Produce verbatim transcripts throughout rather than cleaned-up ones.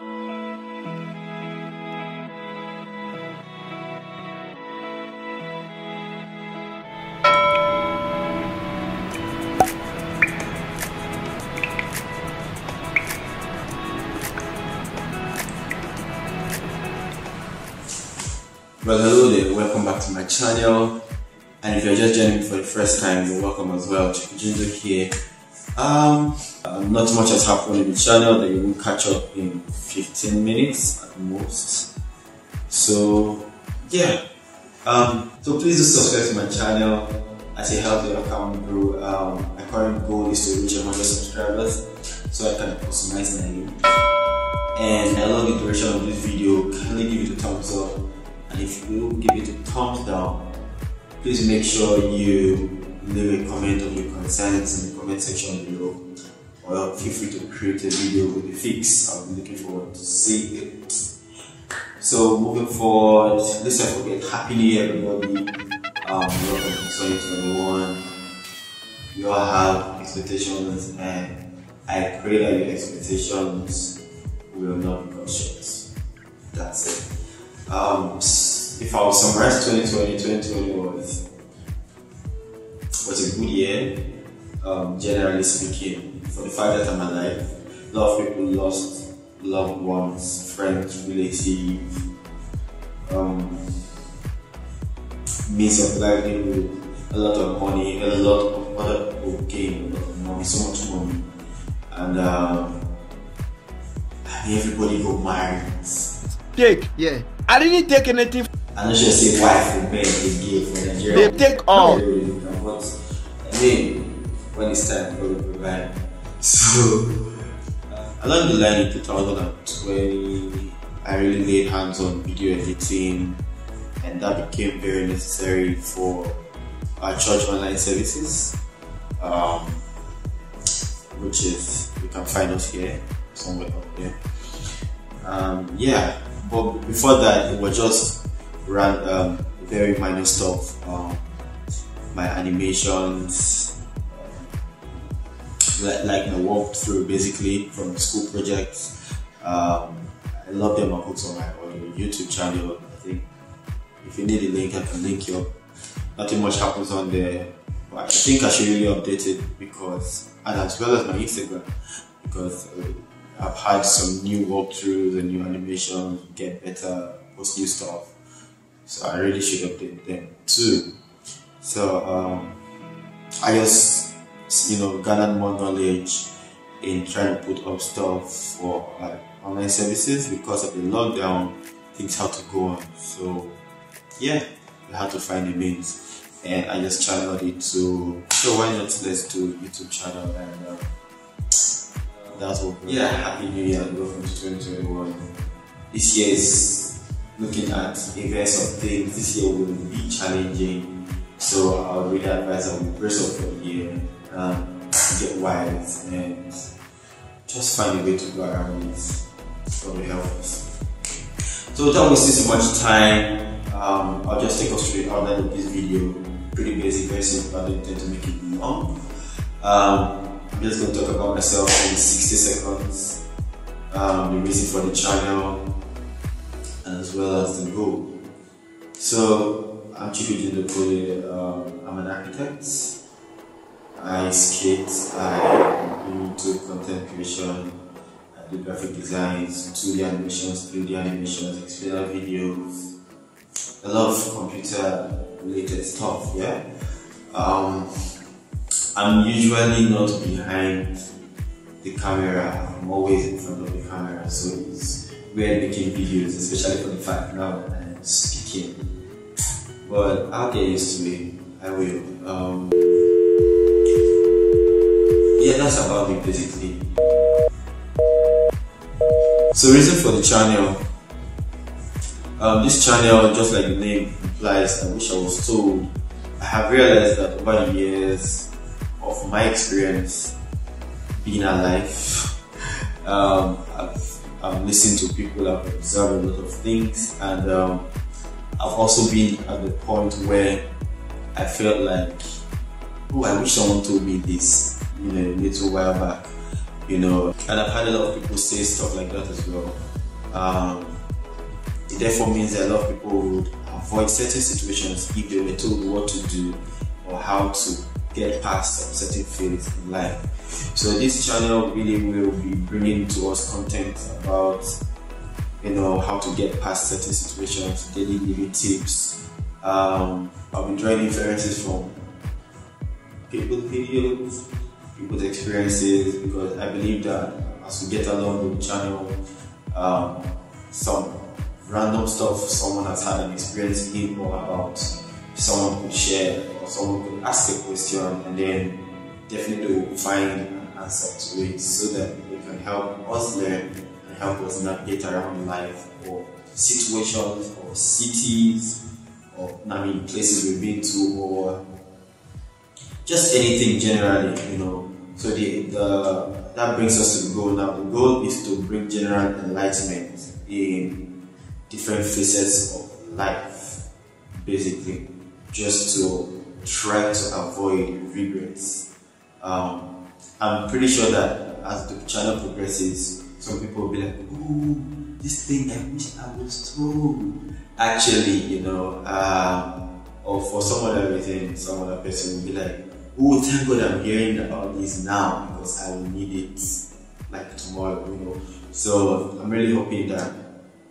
Well, hello there, welcome back to my channel, and if you're just joining me for the first time, you're welcome as well. Pujinzuki here. Um, not much has happened in the channel that you will catch up in fifteen minutes at most. So yeah, um, so please do subscribe to my channel as it helps your account grow. Um, my current goal is to reach one hundred subscribers so I can customize my name. And I love the direction of this video. Kindly give it a thumbs up. And if you give it a thumbs down, please make sure you leave a comment of your concerns in the comment section below. Or feel free to create a video with a fix. I'll be looking forward to seeing it. So moving forward, let's not forget, Happy New Year everybody. Um, welcome to twenty twenty-one. You all have expectations, and I pray that your expectations will not be cut short. That's it. Um, if I was summarize twenty twenty, twenty twenty was, was a good year, um, generally speaking, for the fact that I'm alive. A lot of people lost loved ones, friends, relatives, um, means of livelihood, a lot of money, a lot of other people gained, a lot of money, so much money. And um, everybody got married. Take, yeah. I didn't take anything. I know she say wife and men they give for Nigeria. They take all. I mean, when it's time for the provide. So uh, along the line in two thousand twenty, I really laid hands on video editing, and that became very necessary for our church online services, um, which is you can find us here somewhere up there. Um, yeah. But before that, it was just ran um, very minor stuff. Um, my animations, like, like my walkthrough basically from school projects. Um, I love them. I put on my on YouTube channel. I think if you need a link, I can link you up. Nothing much happens on there, but I think I should really update it because, and as well as my Instagram, because. Uh, I've had some new walkthroughs and new animations, get better, post new stuff. So I really should update them too. So um, I just, you know, gathered more knowledge in trying to put up stuff for uh, online services because of the lockdown, things had to go on. So yeah, we had to find a means, and I just channeled it to. So why not let's do YouTube channel and. Uh, That's what we're yeah, Happy New Year and welcome to twenty twenty-one. This year is looking at events of things. This year will be challenging, so I would really advise that we brace up for the year, um, get wise, and just find a way to go around this. It's going to help us. So without wasting so much time, um, I'll just take us through the outline of this video. Pretty basic, very simple, I don't intend to make it long. Um, I'm just going to talk about myself in sixty seconds, um, the reason for the channel, and as well as the goal. So, I'm Pujinzuki, um, I'm an architect, I skate, I do YouTube content creation, I do graphic designs, two D animations, three D animations, explainer videos, a lot of computer related stuff, yeah. Um, I'm usually not behind the camera, I'm always in front of the camera, so it's weird making videos, especially for the fact now I'm speaking. But I'll get used to it, I will. Um, yeah, that's about it basically. So reason for the channel. Um, this channel, just like the name implies, I wish I was told, I have realized that over the years, of my experience being alive, um, I've, I've listened to people, I've observed a lot of things, and um, I've also been at the point where I felt like, oh, I wish someone told me this, you know, a little while back. you know. And I've had a lot of people say stuff like that as well. Um, it therefore means that a lot of people would avoid certain situations if they were told what to do or how to get past some certain phase in life. So this channel really will be bringing to us content about, you know, how to get past certain situations, daily living tips. Um, I've been drawing inferences from people's videos, people's experiences, because I believe that as we get along with the channel, um, some random stuff someone has had an experience in or about, someone could share or someone could ask a question, and then definitely will find an answer to it so that it can help us learn and help us navigate around life or situations or cities or I mean places we've been to or just anything generally, you know. So the, the that brings us to the goal. Now the goal is to bring general enlightenment in different facets of life, basically, just to try to avoid regrets. Um, I'm pretty sure that as the channel progresses, some people will be like, "Ooh, this thing I wish I was told." Actually, you know, uh, or for some other reason, some other person will be like, "Oh, thank God I'm hearing about this now because I will need it like tomorrow," you know. So I'm really hoping that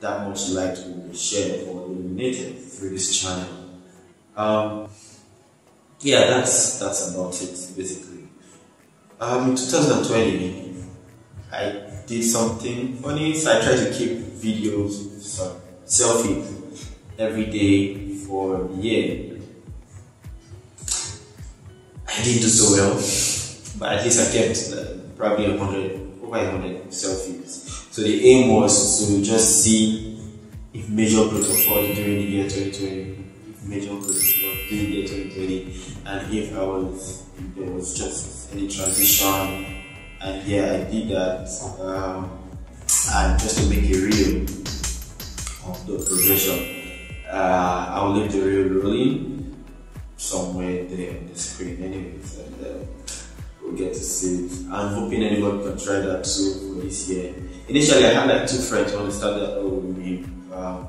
that much light will be shared or illuminated through this channel. Um, yeah, that's that's about it basically. Um, in two thousand twenty, I did something funny. So I tried to keep videos, sorry, selfies every day for a year. I didn't do so well, but at least I kept uh, probably one hundred, over one hundred selfies. So the aim was to just see if major growth occurred during the year twenty twenty, if major growth occurred during the year twenty twenty, and if I was, if there was just any transition. And yeah, I did that, um, and just to make a reel of the progression, uh, I will leave the reel rolling somewhere there on the screen anyways, and uh, we'll get to see it. I'm hoping anyone can try that too for this year. Initially I had like two friends who understand that all with me, um,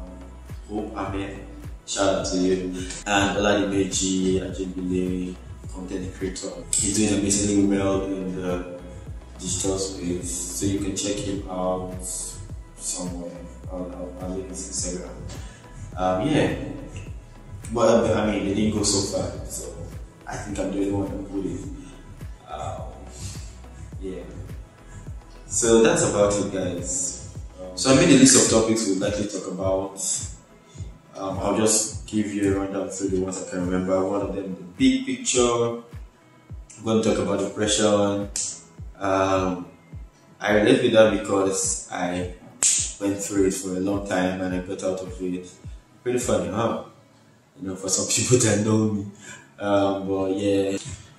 Hope Ahmed, shout out to you, and Ola Ibeji, Ajibele, content creator. He's doing amazingly well in the digital space, so you can check him out somewhere. I'll, I'll, I'll link his Instagram. Um, yeah. But I mean, it didn't go so far, so I think I'm doing what I'm doing. Um, yeah. So that's about it, guys. Um, so I made a list of topics we'll likely talk about. Um, I'll just give you a rundown through the ones I can remember. One of them, the big picture. I'm going to talk about depression. Um, I relate with that because I went through it for a long time and I got out of it. Pretty funny, huh? You know, for some people that know me, um, but yeah.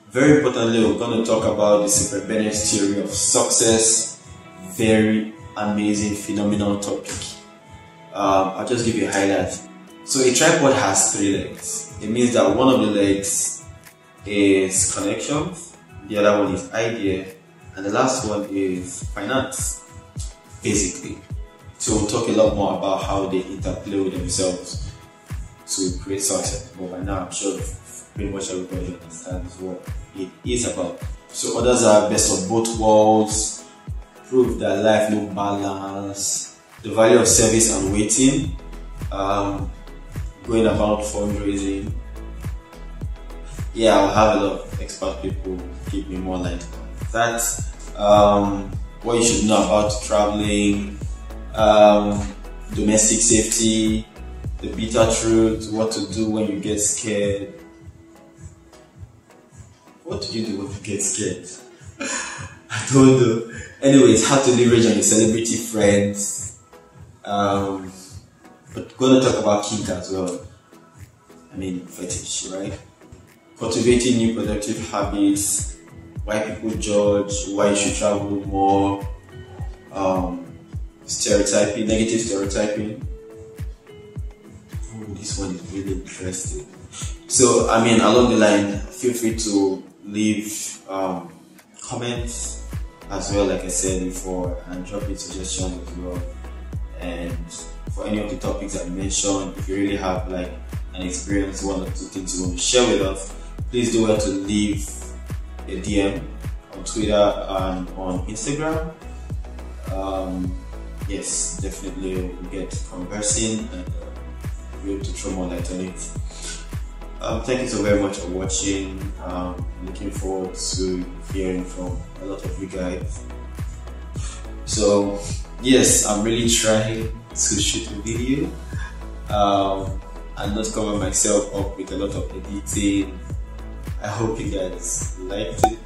Very importantly, we're going to talk about the Super Bennet's Theory of Success. Very amazing, phenomenal topic. Um, I'll just give you a highlight. So a tripod has three legs. It means that one of the legs is connections, the other one is idea, and the last one is finance, basically. So we'll talk a lot more about how they interplay with themselves to create success, but by now I'm sure pretty much everybody understands what it is about. So others are best of both worlds, prove that life no balance, the value of service and waiting, um, going about fundraising. Yeah, I'll have a lot of expert people give me more light on that. Um, what you should know about traveling, um, domestic safety, the bitter truth, what to do when you get scared. What do you do when you get scared? I don't know. Anyways, how to leverage on your celebrity friends. Um, but gonna talk about kink as well. I mean, fetish, right? Cultivating new productive habits, why people judge, why you should travel more, um, stereotyping, negative stereotyping. This one is really interesting. So, I mean, along the line, feel free to leave um, comments, as well, like I said before, and drop in suggestions as well. And for any of the topics I mentioned, if you really have like an experience, one or two things you want to share with us, please do well to leave a D M on Twitter and on Instagram. Um, yes, definitely we'll get conversing and uh, be able to throw more light on it. Um, thank you so very much for watching. Um, looking forward to hearing from a lot of you guys. So yes, I'm really trying to shoot a video um, and not cover myself up with a lot of editing. I hope you guys liked it.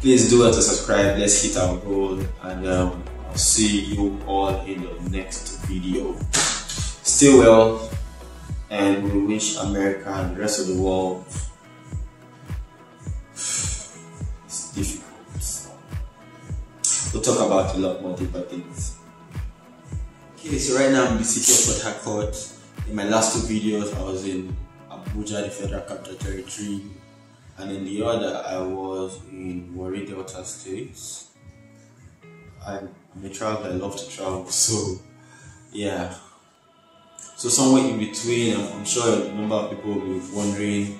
Please do well to subscribe. Let's hit our goal, and um, I'll see you all in the next video. Stay well, and we wish America and the rest of the world, it's difficult. We'll talk about a lot more deeper things. Okay, so right now I'm in the city of Fort Hart Court. In my last two videos, I was in Abuja, the Federal Capital Territory, and in the other, I was in Warri, Delta States. I'm a traveler, I love to travel, so yeah. So somewhere in between, I'm sure a number of people will be wondering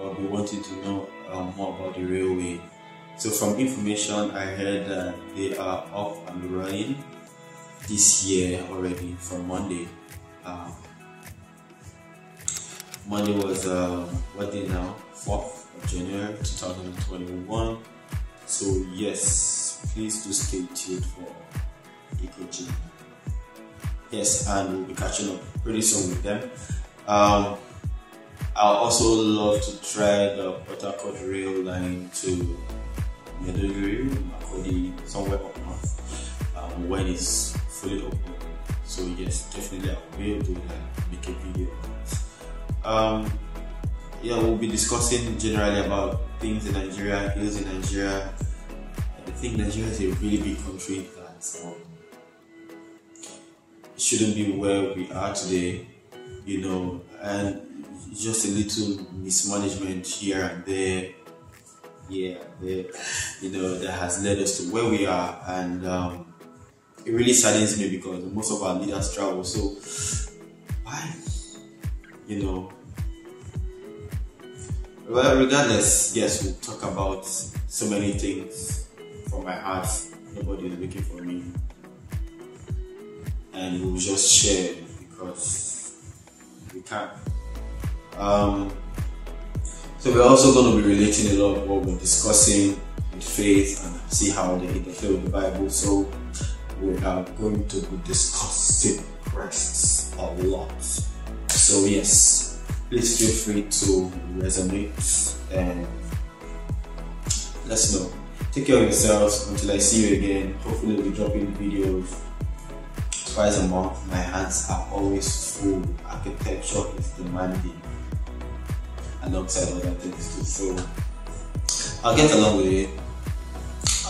or be wanting to know um, more about the railway. So from information, I heard that they are up and running this year already from Monday. Um, Monday was uh, what day now? fourth of January two thousand twenty-one. So yes, please do stay tuned for Ekoji. Yes, and we'll be catching up pretty soon with them. Um, I also love to try the Port Harcourt rail line to Medellin, somewhere up north, um, when it's fully open. So yes, definitely I will do that, make a video on that. Um, yeah, we'll be discussing generally about things in Nigeria, hills in Nigeria. I think Nigeria is a really big country that um, shouldn't be where we are today, you know, and just a little mismanagement here and there. Yeah, the, you know, that has led us to where we are, and um, it really saddens me because most of our leaders travel. So why, you know? Well, regardless, yes, we'll talk about so many things from my heart. Nobody is looking for me, and we'll just share because we can't. Um, So we're also going to be relating a lot of what we're discussing with faith and see how they interfere with the Bible. So we are going to be discussing Christ a lot. So yes, please feel free to resonate and let's know. Take care of yourselves until I see you again. Hopefully we'll be dropping videos twice a month. My hands are always full. Architecture is demanding. And outside of that things too, so I'll get along with it.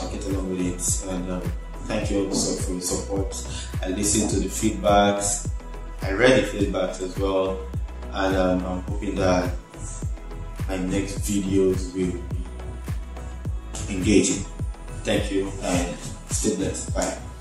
I'll get along with it, and um, thank you also for your support. I listened to the feedbacks, I read the feedbacks as well, and um, I'm hoping that my next videos will be engaging. Thank you, and stay blessed. Bye.